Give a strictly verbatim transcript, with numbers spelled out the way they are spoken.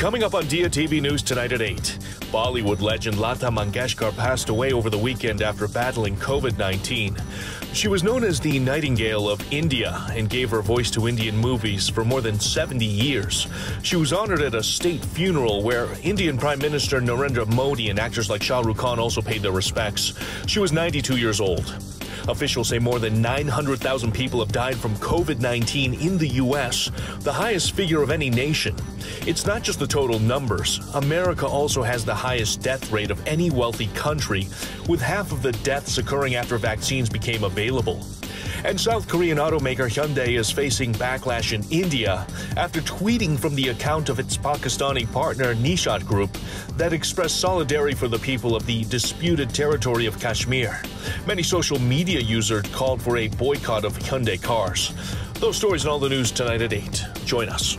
Coming up on Diya T V News tonight at eight, Bollywood legend Lata Mangeshkar passed away over the weekend after battling COVID nineteen. She was known as the Nightingale of India and gave her voice to Indian movies for more than seventy years. She was honored at a state funeral where Indian Prime Minister Narendra Modi and actors like Shah Rukh Khan also paid their respects. She was ninety-two years old. Officials say more than nine hundred thousand people have died from COVID nineteen in the U S, the highest figure of any nation. It's not just the total numbers. America also has the highest death rate of any wealthy country, with half of the deaths occurring after vaccines became available. And South Korean automaker Hyundai is facing backlash in India after tweeting from the account of its Pakistani partner Nishat Group that expressed solidarity for the people of the disputed territory of Kashmir. Many social media users called for a boycott of Hyundai cars. Those stories and all the news tonight at eight. Join us.